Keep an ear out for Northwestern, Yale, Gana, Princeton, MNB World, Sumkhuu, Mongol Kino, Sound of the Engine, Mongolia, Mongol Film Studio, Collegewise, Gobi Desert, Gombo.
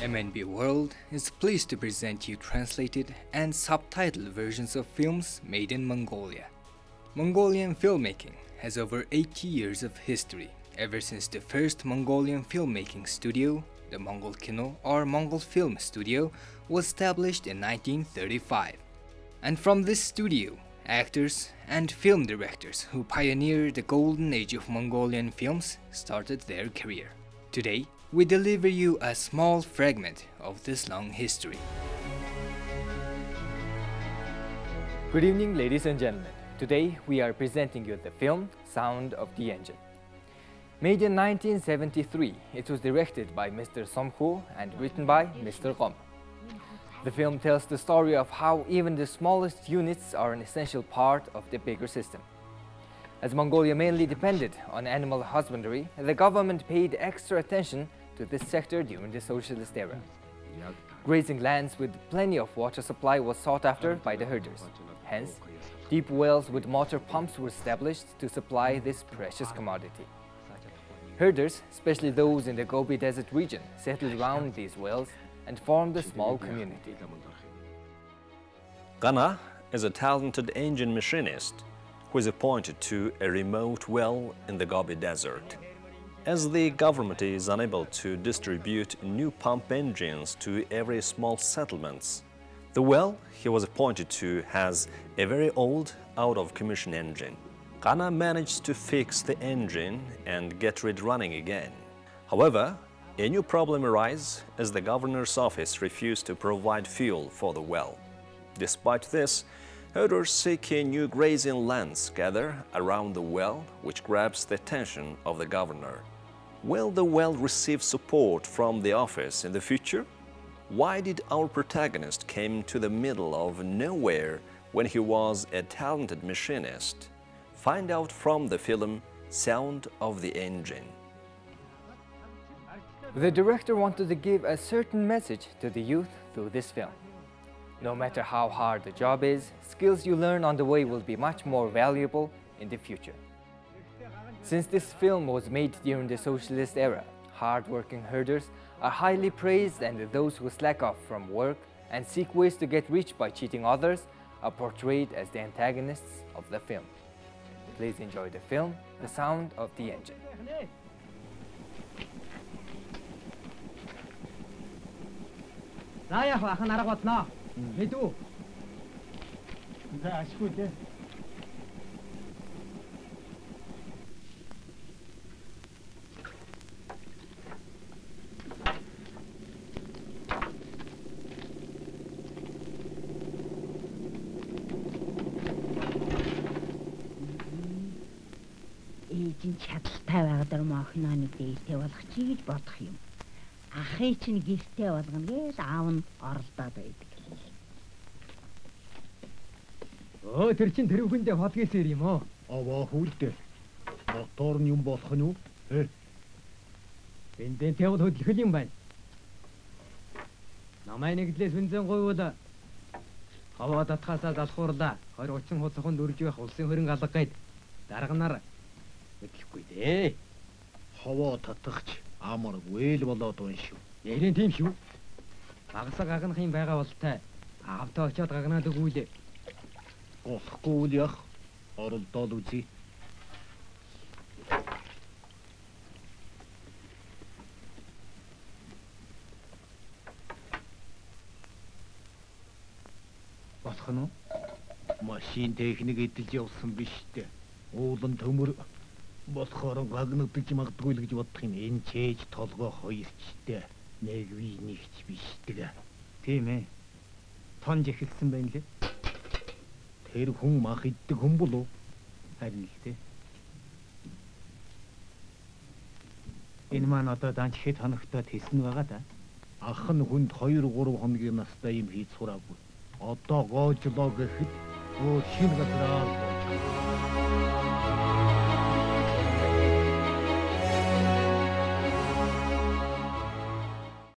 MNB World is pleased to present you translated and subtitled versions of films made in Mongolia. Mongolian filmmaking has over 80 years of history, ever since the first Mongolian filmmaking studio, the Mongol Kino or Mongol Film Studio, was established in 1935. And from this studio, actors and film directors who pioneered the golden age of Mongolian films started their career. Today, we deliver you a small fragment of this long history. Good evening, ladies and gentlemen. Today, we are presenting you the film Sound of the Engine. Made in 1973, it was directed by Mr. Sumkhuu and written by Mr. Gombo. The film tells the story of how even the smallest units are an essential part of the bigger system. As Mongolia mainly depended on animal husbandry, the government paid extra attention to this sector during the socialist era. Grazing lands with plenty of water supply was sought after by the herders. Hence, deep wells with motor pumps were established to supply this precious commodity. Herders, especially those in the Gobi Desert region, settled around these wells and formed a small community. Gana is a talented engine machinist who is appointed to a remote well in the Gobi Desert. As the government is unable to distribute new pump engines to every small settlement, the well he was appointed to has a very old, out-of-commission engine. Gana managed to fix the engine and get it running again. However, a new problem arises as the governor's office refused to provide fuel for the well. Despite this, herders seeking new grazing lands gather around the well, which grabs the attention of the governor. Will the well receive support from the office in the future? Why did our protagonist come to the middle of nowhere when he was a talented machinist? Find out from the film Sound of the Engine. The director wanted to give a certain message to the youth through this film. No matter how hard the job is, skills you learn on the way will be much more valuable in the future. Since this film was made during the socialist era, hard-working herders are highly praised, and those who slack off from work and seek ways to get rich by cheating others are portrayed as the antagonists of the film. Please enjoy the film, The Sound of the Engine.